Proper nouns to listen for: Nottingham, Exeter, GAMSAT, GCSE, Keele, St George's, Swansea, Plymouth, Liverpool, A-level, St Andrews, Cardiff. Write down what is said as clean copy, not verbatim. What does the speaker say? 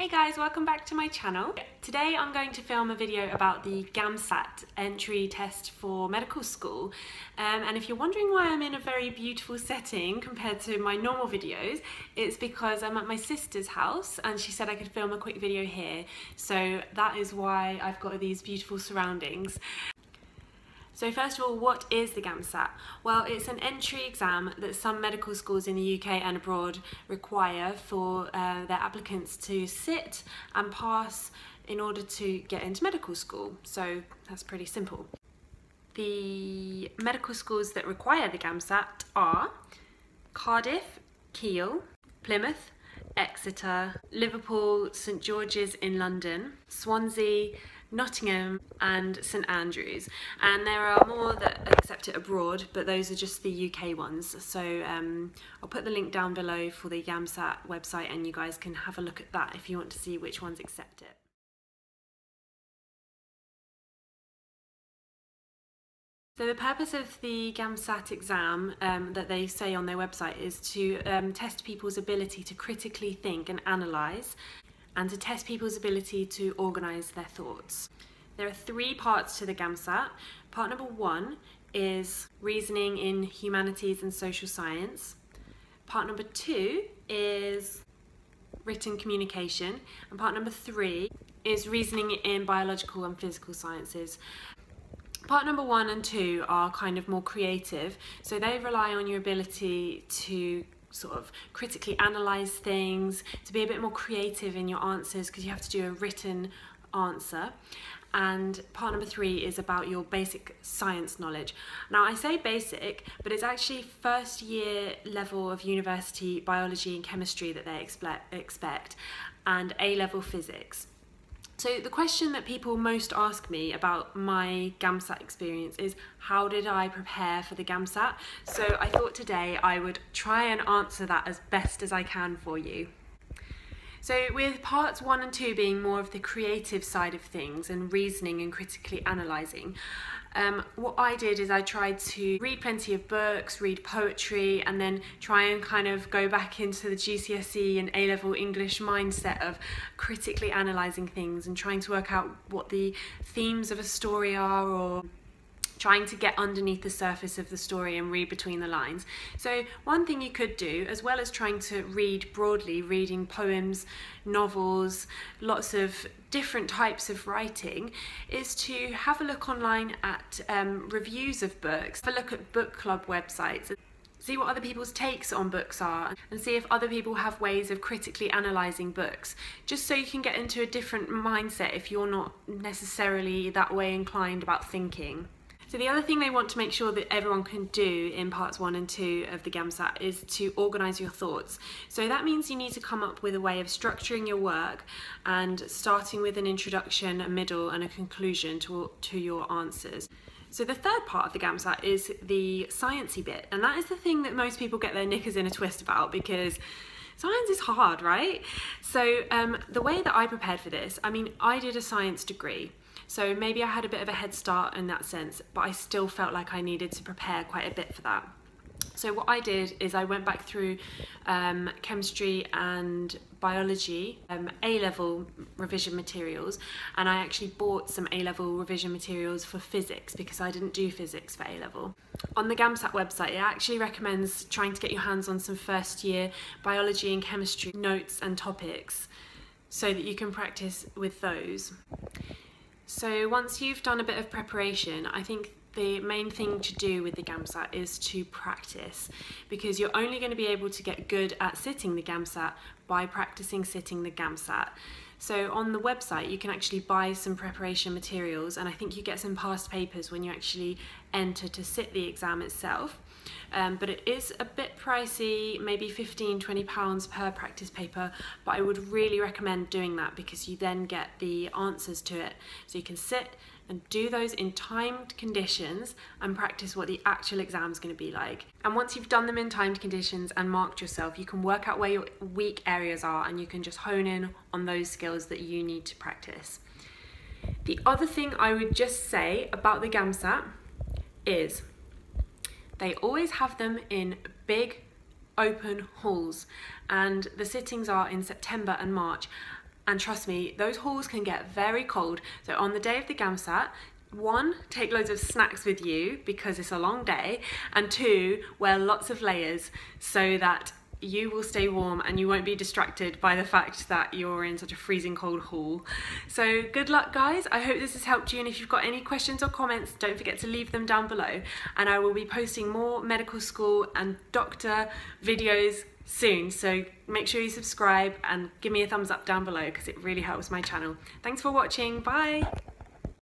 Hey guys, welcome back to my channel. Today I'm going to film a video about the GAMSAT entry test for medical school. And if you're wondering why I'm in a very beautiful setting compared to my normal videos, it's because I'm at my sister's house and she said I could film a quick video here. So that is why I've got these beautiful surroundings. So first of all, what is the GAMSAT? Well, it's an entry exam that some medical schools in the UK and abroad require for their applicants to sit and pass in order to get into medical school. So that's pretty simple. The medical schools that require the GAMSAT are Cardiff, Keele, Plymouth, Exeter, Liverpool, St George's in London, Swansea, Nottingham and St Andrews, and there are more that accept it abroad, but those are just the UK ones. So I'll put the link down below for the GAMSAT website and you guys can have a look at that if you want to see which ones accept it. So the purpose of the GAMSAT exam that they say on their website is to test people's ability to critically think and analyse, and to test people's ability to organise their thoughts. There are three parts to the GAMSAT. Part number one is reasoning in humanities and social science. Part number two is written communication. And part number three is reasoning in biological and physical sciences. Part number one and two are kind of more creative, so they rely on your ability to sort of critically analyse things, to be a bit more creative in your answers because you have to do a written answer. And part number three is about your basic science knowledge. Now I say basic, but it's actually first year level of university biology and chemistry that they expect, and A-level physics. So the question that people most ask me about my GAMSAT experience is, how did I prepare for the GAMSAT? So I thought today I would try and answer that as best as I can for you. So with parts one and two being more of the creative side of things and reasoning and critically analysing, what I did is I tried to read plenty of books, read poetry, and then try and kind of go back into the GCSE and A-level English mindset of critically analysing things and trying to work out what the themes of a story are, or trying to get underneath the surface of the story and read between the lines. So one thing you could do, as well as trying to read broadly, reading poems, novels, lots of different types of writing, is to have a look online at reviews of books, have a look at book club websites, see what other people's takes on books are, and see if other people have ways of critically analysing books, just so you can get into a different mindset if you're not necessarily that way inclined about thinking. So the other thing they want to make sure that everyone can do in parts one and two of the GAMSAT is to organise your thoughts. So that means you need to come up with a way of structuring your work and starting with an introduction, a middle and a conclusion to your answers. So the third part of the GAMSAT is the sciencey bit, and that is the thing that most people get their knickers in a twist about, because science is hard, right? So the way that I prepared for this, I mean, I did a science degree, so maybe I had a bit of a head start in that sense, but I still felt like I needed to prepare quite a bit for that. So what I did is I went back through chemistry and biology, A-level revision materials, and I actually bought some A-level revision materials for physics because I didn't do physics for A-level. On the GAMSAT website, it actually recommends trying to get your hands on some first year biology and chemistry notes and topics so that you can practice with those. So once you've done a bit of preparation, I think the main thing to do with the GAMSAT is to practice, because you're only going to be able to get good at sitting the GAMSAT by practicing sitting the GAMSAT. So on the website you can actually buy some preparation materials, and I think you get some past papers when you actually enter to sit the exam itself. But it is a bit pricey, maybe £15–20 per practice paper, but I would really recommend doing that because you then get the answers to it. So you can sit and do those in timed conditions and practice what the actual exam is going to be like. And once you've done them in timed conditions and marked yourself, you can work out where your weak areas are and you can just hone in on those skills that you need to practice. The other thing I would just say about the GAMSAT is they always have them in big open halls, and the sittings are in September and March, And trust me, those halls can get very cold. So on the day of the GAMSAT, one, take loads of snacks with you because it's a long day, and two, wear lots of layers so that you will stay warm and you won't be distracted by the fact that you're in such a freezing cold hall. So good luck, guys. I hope this has helped you, and if you've got any questions or comments, don't forget to leave them down below, and I will be posting more medical school and doctor videos soon, so make sure you subscribe and give me a thumbs up down below because it really helps my channel. Thanks for watching. Bye.